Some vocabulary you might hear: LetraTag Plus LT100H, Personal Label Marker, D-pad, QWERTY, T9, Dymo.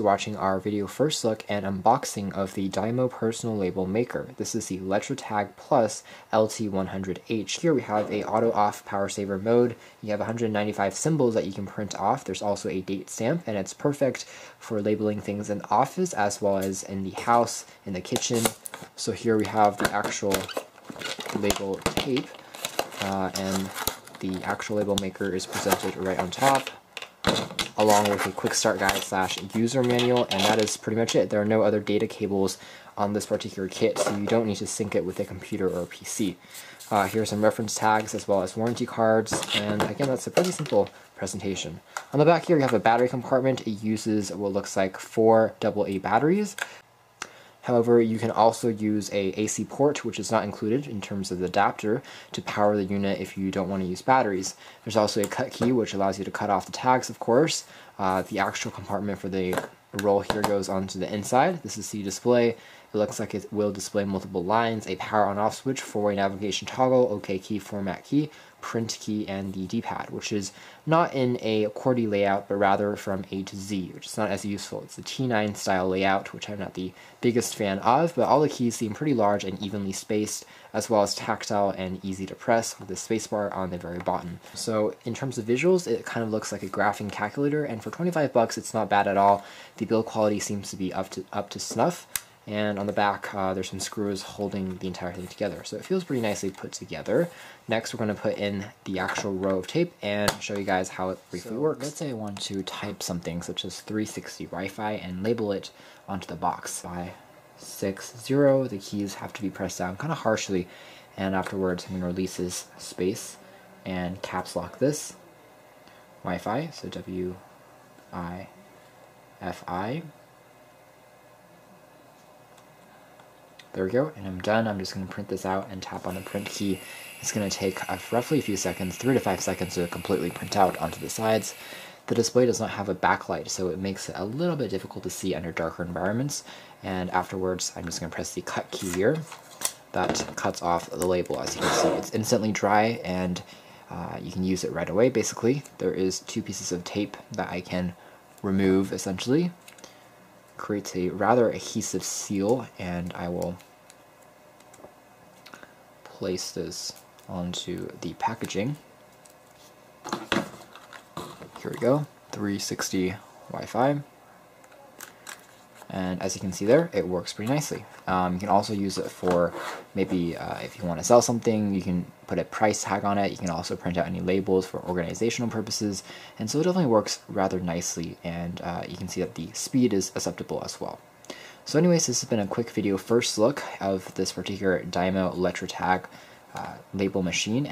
watching our video first look and unboxing of the Dymo Personal Label Maker. This is the LetraTag Plus LT100H. Here we have a auto-off power saver mode. You have 195 symbols that you can print off. There's also a date stamp, and it's perfect for labeling things in the office as well as in the house, in the kitchen. So here we have the actual label tape, and the actual label maker is presented right on top, along with a quick start guide / user manual, and that is pretty much it. There are no other data cables on this particular kit, so you don't need to sync it with a computer or a PC. Here are some reference tags as well as warranty cards, and again, that's a pretty simple presentation. On the back here, you have a battery compartment. It uses what looks like 4 AA batteries. However, you can also use a AC port, which is not included in terms of the adapter, to power the unit if you don't want to use batteries. There's also a cut key, which allows you to cut off the tags, of course. The actual compartment for the roll here goes onto the inside. This is the display. It looks like it will display multiple lines, a power on-off switch, four-way navigation toggle, OK key, format key, print key, and the D-pad, which is not in a QWERTY layout, but rather from A to Z, which is not as useful. It's the T9 style layout, which I'm not the biggest fan of, but all the keys seem pretty large and evenly spaced, as well as tactile and easy to press with the spacebar on the very bottom. So in terms of visuals, it kind of looks like a graphing calculator, and for 25 bucks, it's not bad at all. The build quality seems to be up to snuff. And on the back, there's some screws holding the entire thing together. So it feels pretty nicely put together. Next, we're going to put in the actual row of tape and show you guys how it briefly works. Let's say I want to type something such as 360 Wi-Fi and label it onto the box. By 60, the keys have to be pressed down kind of harshly. And afterwards, I'm going to release this space and caps lock this Wi-Fi. So W-I-F-I. There we go, and I'm done. I'm just going to print this out and tap on the print key. It's going to take roughly a few seconds, 3 to 5 seconds, to completely print out onto the sides. The display does not have a backlight, so it makes it a little bit difficult to see under darker environments. And afterwards, I'm just going to press the cut key here. That cuts off the label. As you can see, it's instantly dry, and you can use it right away, basically. There is 2 pieces of tape that I can remove, essentially. Creates a rather adhesive seal, and I will place this onto the packaging. Here we go, 360 Wi-Fi, and as you can see there, it works pretty nicely. You can also use it for maybe if you want to sell something, you can put a price tag on it. You can also print out any labels for organizational purposes, and so it definitely works rather nicely, and you can see that the speed is acceptable as well. So anyways, this has been a quick video first look of this particular Dymo LetraTag label machine.